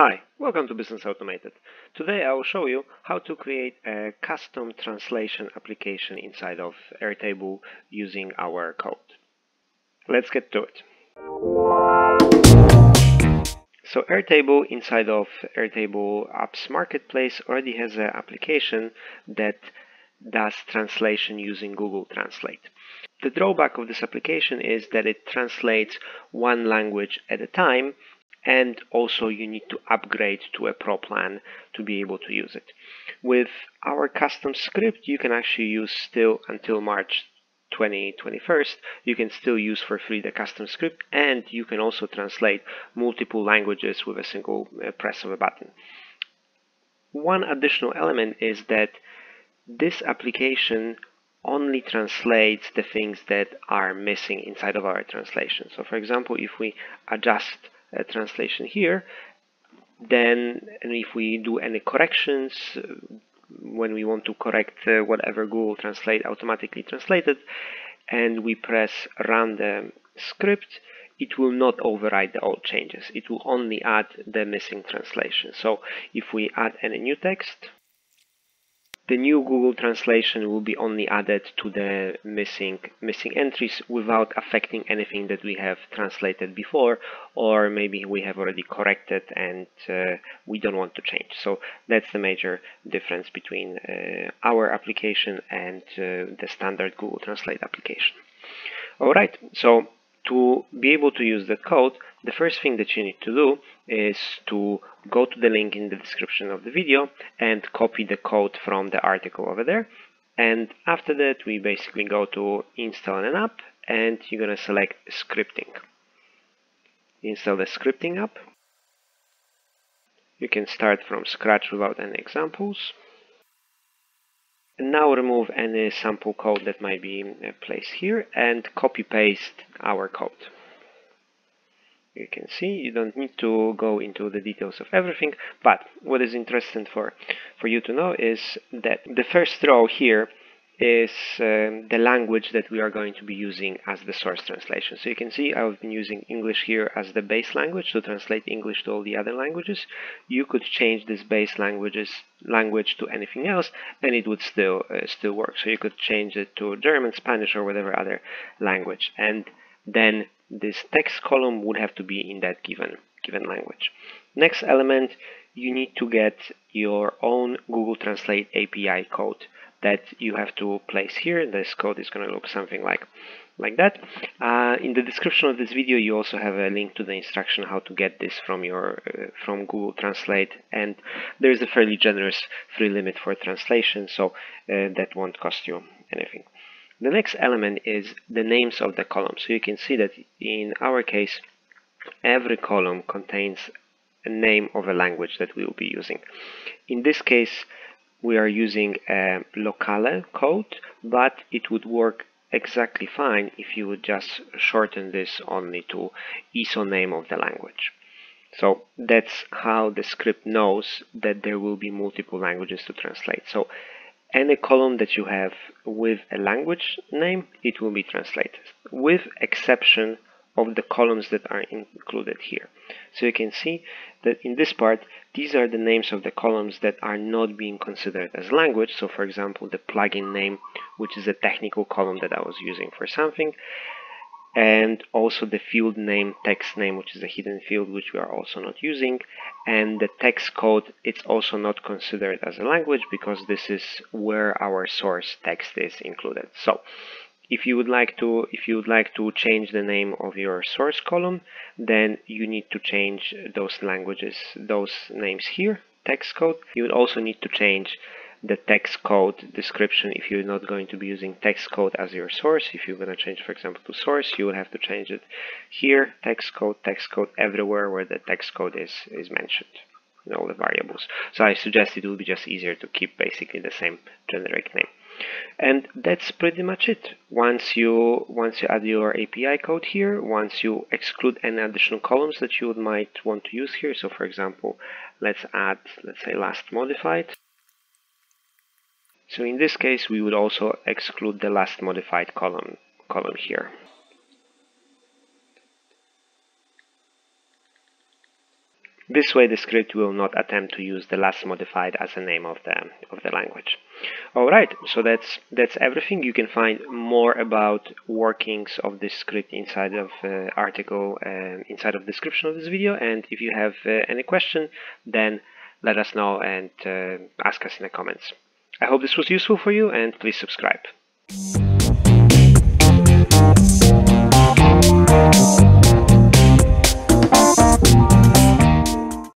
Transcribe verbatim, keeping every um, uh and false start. Hi, welcome to Business Automated. Today I will show you how to create a custom translation application inside of Airtable using our code. Let's get to it. So Airtable inside of Airtable Apps Marketplace already has an application that does translation using Google Translate. The drawback of this application is that it translates one language at a time, and also you need to upgrade to a pro plan to be able to use it. With our custom script you can actually use still until March twenty twenty-one, you can still use for free the custom script, and you can also translate multiple languages with a single press of a button. One additional element is that this application only translates the things that are missing inside of our translation. So for example, if we adjust a translation here, then and if we do any corrections when we want to correct uh, whatever Google Translate automatically translated, and we press run the script, it will not override the old changes. It will only add the missing translation. So if we add any new text, the new Google translation will be only added to the missing missing entries without affecting anything that we have translated before, or maybe we have already corrected and uh, we don't want to change. So that's the major difference between uh, our application and uh, the standard Google Translate application. All right, so to be able to use the code, the first thing that you need to do is to go to the link in the description of the video and copy the code from the article over there. And after that, we basically go to install an app, and you're going to select scripting. Install the scripting app. You can start from scratch without any examples. And now remove any sample code that might be placed here and copy paste our code. You can see you don't need to go into the details of everything, but what is interesting for, for you to know is that the first row here is um, the language that we are going to be using as the source translation. So you can see I've been using English here as the base language to translate English to all the other languages. You could change this base languages language to anything else and it would still uh, still work. So you could change it to German, Spanish or whatever other language, and then this text column would have to be in that given given language. Next element, you need to get your own Google Translate A P I code that you have to place here. This code is going to look something like like that. Uh, in the description of this video you also have a link to the instruction how to get this from your uh, from Google Translate, and there is a fairly generous free limit for translation, so uh, that won't cost you anything. The next element is the names of the columns. So you can see that in our case every column contains a name of a language that we will be using. In this case we are using a locale code, but it would work exactly fine if you would just shorten this only to I S O name of the language. So that's how the script knows that there will be multiple languages to translate. So any column that you have with a language name, it will be translated, with exception of the columns that are included here. So you can see that in this part, these are the names of the columns that are not being considered as language. So for example, the plugin name, which is a technical column that I was using for something, and also the field name, text name, which is a hidden field, which we are also not using, and the text code, it's also not considered as a language because this is where our source text is included. So If you would like to, if you would like to change the name of your source column, then you need to change those languages, those names here, text code. You would also need to change the text code description if you're not going to be using text code as your source. If you're going to change, for example, to source, you will have to change it here, text code, text code, everywhere where the text code is, is mentioned, in all the variables. So I suggest it will be just easier to keep basically the same generic name. And that's pretty much it. Once you once you add your A P I code here, once you exclude any additional columns that you might want to use here. So for example, let's add, let's say, last modified. So in this case, we would also exclude the last modified column column here. This way the script will not attempt to use the last modified as the name of the of the language. Alright, so that's that's everything. You can find more about workings of this script inside of uh, article uh, inside of description of this video, and if you have uh, any question, then let us know and uh, ask us in the comments. I hope this was useful for you, and please subscribe.